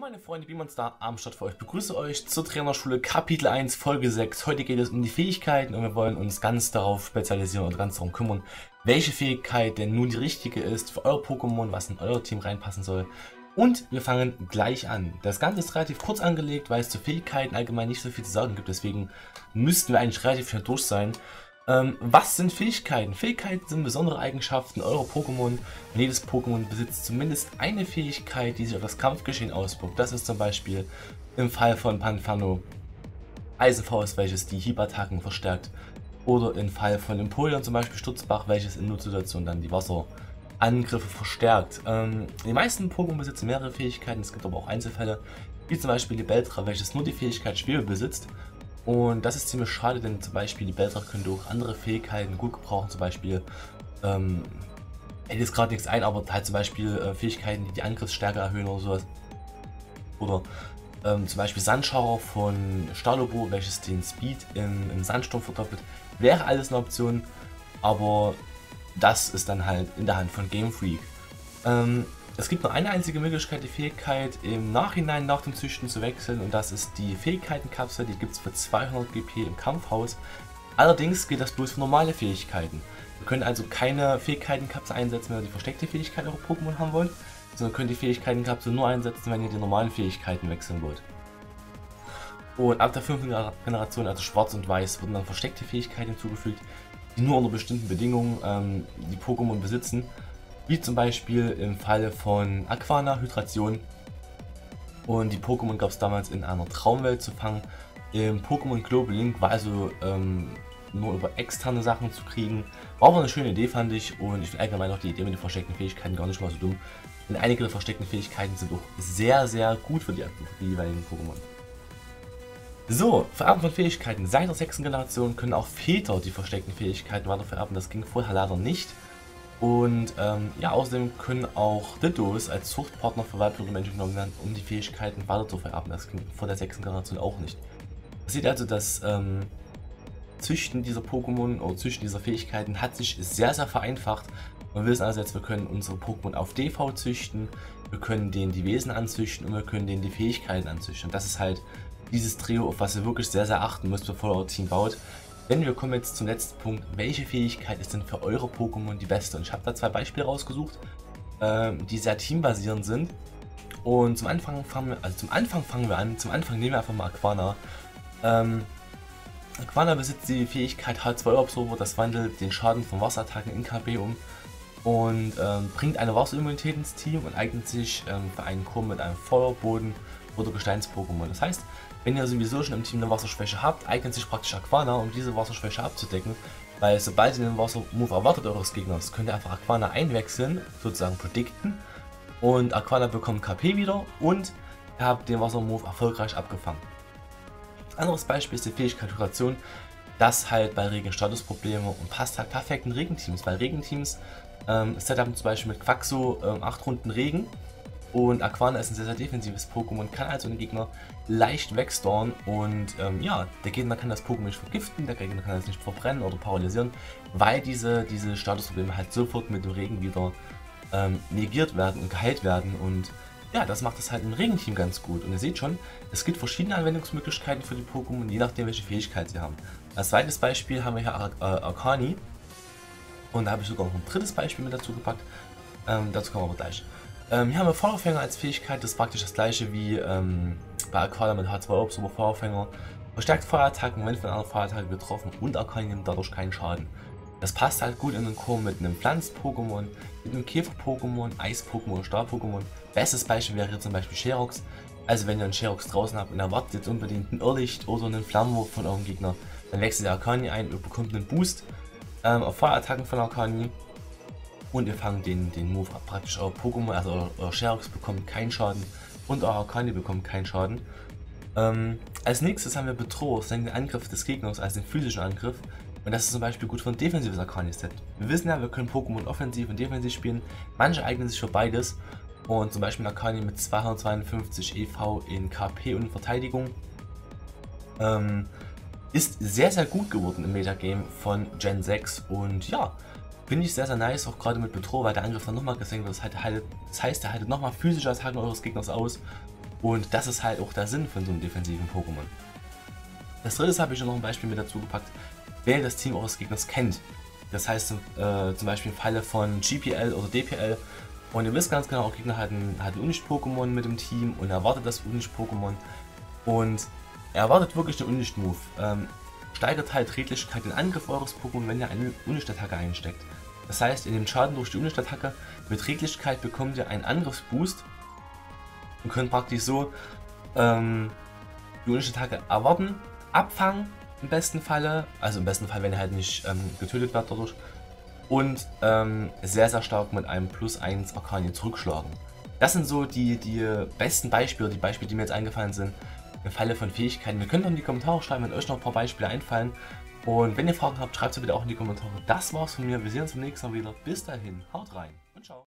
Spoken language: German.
Meine Freunde, Beamonster, Armstadt für euch. Begrüße euch zur Trainerschule Kapitel 1, Folge 6. Heute geht es um die Fähigkeiten und wir wollen uns ganz darauf spezialisieren und ganz darum kümmern, welche Fähigkeit denn nun die richtige ist für euer Pokémon, was in euer Team reinpassen soll. Und wir fangen gleich an. Das Ganze ist relativ kurz angelegt, weil es zu Fähigkeiten allgemein nicht so viel zu sagen gibt. Deswegen müssten wir eigentlich relativ schnell durch sein. Was sind Fähigkeiten? Fähigkeiten sind besondere Eigenschaften eurer Pokémon und jedes Pokémon besitzt zumindest eine Fähigkeit, die sich auf das Kampfgeschehen auswirkt. Das ist zum Beispiel im Fall von Panferno Eisenfaust, welches die Hieb-Attacken verstärkt, oder im Fall von Empolion zum Beispiel Sturzbach, welches in Notsituationen dann die Wasserangriffe verstärkt. Die meisten Pokémon besitzen mehrere Fähigkeiten, es gibt aber auch Einzelfälle, wie zum Beispiel die Beltra, welches nur die Fähigkeit Schwebe besitzt. Und das ist ziemlich schade, denn zum Beispiel die Beltracht könnte auch andere Fähigkeiten gut gebrauchen, zum Beispiel, hätte jetzt gerade nichts ein, aber halt zum Beispiel Fähigkeiten, die die Angriffsstärke erhöhen oder sowas. Oder zum Beispiel Sandschauer von Stalobo, welches den Speed im Sandsturm verdoppelt, wäre alles eine Option, aber das ist dann halt in der Hand von Game Freak. Es gibt nur eine einzige Möglichkeit, die Fähigkeit im Nachhinein nach dem Züchten zu wechseln, und das ist die Fähigkeitenkapsel, die gibt es für 200 GP im Kampfhaus. Allerdings gilt das bloß für normale Fähigkeiten. Ihr könnt also keine Fähigkeitenkapsel einsetzen, wenn ihr die versteckte Fähigkeit eurer Pokémon haben wollt, sondern könnt die Fähigkeitenkapsel nur einsetzen, wenn ihr die normalen Fähigkeiten wechseln wollt. Und ab der 5. Generation, also Schwarz und Weiß, wurden dann versteckte Fähigkeiten hinzugefügt, die nur unter bestimmten Bedingungen die Pokémon besitzen. Wie zum Beispiel im Falle von Aquana, Hydration, und die Pokémon gab es damals in einer Traumwelt zu fangen. Im Pokémon Global Link war also nur über externe Sachen zu kriegen. War aber eine schöne Idee, fand ich, und ich finde allgemein auch die Idee mit den versteckten Fähigkeiten gar nicht mal so dumm. Denn einige der versteckten Fähigkeiten sind auch sehr, sehr gut für die jeweiligen Pokémon. So, Vererben von Fähigkeiten. Seit der 6. Generation können auch Väter die versteckten Fähigkeiten weiter vererben, das ging vorher leider nicht. Und ja, außerdem können auch Dittos als Zuchtpartner für weibliche Menschen genommen werden, um die Fähigkeiten weiter zu vererben. Das ging vor der 6. Generation auch nicht. Man sieht also, dass Züchten dieser Pokémon oder Züchten dieser Fähigkeiten hat sich sehr, sehr vereinfacht. Wir wissen also jetzt, wir können unsere Pokémon auf DV züchten, wir können denen die Wesen anzüchten und wir können denen die Fähigkeiten anzüchten. Und das ist halt dieses Trio, auf was ihr wirklich sehr, sehr achten müsst, bevor ihr euer Team baut. Denn wir kommen jetzt zum letzten Punkt, welche Fähigkeit ist denn für eure Pokémon die beste? Und ich habe da zwei Beispiele rausgesucht, die sehr teambasierend sind. Und zum Anfang fangen wir, zum Anfang nehmen wir einfach mal Aquana. Aquana besitzt die Fähigkeit H2-Absorber, das wandelt den Schaden von Wasserattacken in KB um und bringt eine Wasserimmunität ins Team und eignet sich für einen Chor mit einem Feuerboden oder Gesteins-Pokémon. Das heißt, wenn ihr sowieso schon im Team eine Wasserschwäche habt, eignet sich praktisch Aquana, um diese Wasserschwäche abzudecken, weil sobald ihr den Wassermove erwartet eures Gegners, könnt ihr einfach Aquana einwechseln, sozusagen predikten, und Aquana bekommt KP wieder und ihr habt den Wassermove erfolgreich abgefangen. Anderes Beispiel ist die Fähigkeit Hydration, das halt bei Regen Statusprobleme und passt halt perfekt in Regenteams, weil Regenteams setupen zum Beispiel mit Quaxo 8 Runden Regen. Und Aquana ist ein sehr, sehr defensives Pokémon, kann also den Gegner leicht wegstornen und ja, der Gegner kann das Pokémon nicht vergiften, der Gegner kann das nicht verbrennen oder paralysieren, weil diese Statusprobleme halt sofort mit dem Regen wieder negiert werden und geheilt werden, und ja, das macht es halt im Regenteam ganz gut. Und ihr seht schon, es gibt verschiedene Anwendungsmöglichkeiten für die Pokémon, je nachdem welche Fähigkeit sie haben. Als zweites Beispiel haben wir hier Arkani, und da habe ich sogar noch ein drittes Beispiel mit dazu gepackt, dazu kommen wir aber gleich. Hier haben wir Feueraufhänger als Fähigkeit, das ist praktisch das gleiche wie bei Aquana mit H2-Absorber, Feueraufhänger. Verstärkt Feuerattacken, wenn von einer Feuerattacke getroffen, und Arkani nimmt dadurch keinen Schaden. Das passt halt gut in den Chor mit einem Pflanz-Pokémon, mit einem Käfer-Pokémon, Eis-Pokémon, Stahl-Pokémon. Bestes Beispiel wäre hier zum Beispiel Scherox. Also wenn ihr einen Scherox draußen habt und erwartet jetzt unbedingt ein Irrlicht oder einen Flammenwurf von eurem Gegner, dann wechselt ihr Arkani ein und bekommt einen Boost auf Feuerattacken von Arkani. Und ihr fangt den Move ab. Praktisch euer Pokémon, also euer Scherox bekommt keinen Schaden und euer Arkani bekommt keinen Schaden. Als nächstes haben wir Bedrohung, den Angriff des Gegners, also den physischen Angriff. Und das ist zum Beispiel gut für ein defensives Arkani-Set. Wir wissen ja, wir können Pokémon offensiv und defensiv spielen. Manche eignen sich für beides. Und zum Beispiel Arkani mit 252 EV in KP und Verteidigung ist sehr, sehr gut geworden im Metagame von Gen 6. Und ja, finde ich sehr, sehr nice, auch gerade mit Bedrohung, weil der Angriff dann nochmal gesenkt wird. Das heißt, er haltet nochmal physische Attacken eures Gegners aus Und das ist halt auch der Sinn von so einem defensiven Pokémon. Das dritte habe ich noch ein Beispiel mit dazu gepackt. Wähle das Team eures Gegners kennt. Das heißt zum Beispiel im Falle von GPL oder DPL. Und ihr wisst ganz genau, euer Gegner hat ein Unlicht-Pokémon mit dem Team und erwartet das Unlicht-Pokémon. Und er erwartet wirklich den Unlicht-Move. Steigert halt Redlichkeit den Angriff eures Pokémon, wenn ihr eine Unlicht-Attacke einsteckt. Das heißt, ihr nehmt Schaden durch die Unlicht-Attacke. Mit Redlichkeit bekommt ihr einen Angriffsboost und könnt praktisch so die Unlicht-Attacke erwarten, abfangen im besten Falle, also im besten Fall, wenn ihr halt nicht getötet werdet dadurch, und sehr, sehr stark mit einem +1 Arkani zurückschlagen. Das sind so die besten Beispiele, die Beispiele, die mir jetzt eingefallen sind, im Falle von Fähigkeiten. Ihr könnt auch in die Kommentare schreiben, wenn euch noch ein paar Beispiele einfallen. Und wenn ihr Fragen habt, schreibt sie bitte auch in die Kommentare. Das war's von mir, wir sehen uns beim nächsten Mal wieder. Bis dahin, haut rein und ciao.